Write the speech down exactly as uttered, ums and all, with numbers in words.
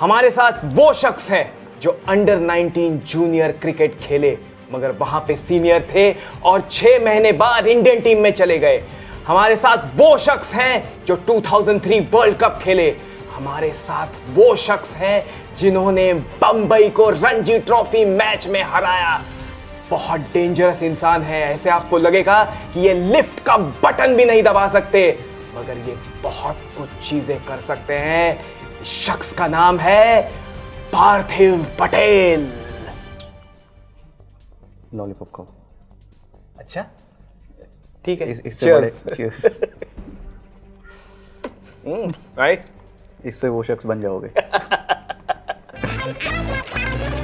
हमारे साथ वो शख्स है जो अंडर नाइनटीन जूनियर क्रिकेट खेले मगर वहां पे सीनियर थे और छह महीने बाद इंडियन टीम में चले गए। हमारे साथ वो शख्स हैं जो दो हज़ार तीन वर्ल्ड कप खेले। हमारे साथ वो शख्स हैं जिन्होंने बंबई को रणजी ट्रॉफी मैच में हराया। बहुत डेंजरस इंसान है, ऐसे आपको लगेगा कि ये लिफ्ट का बटन भी नहीं दबा सकते मगर ये बहुत कुछ चीजें कर सकते हैं। शख्स का नाम है पार्थिव पटेल। नॉली पुप को अच्छा ठीक है, इससे चीयर्स राइट, इससे वो शख्स बन जाओगे।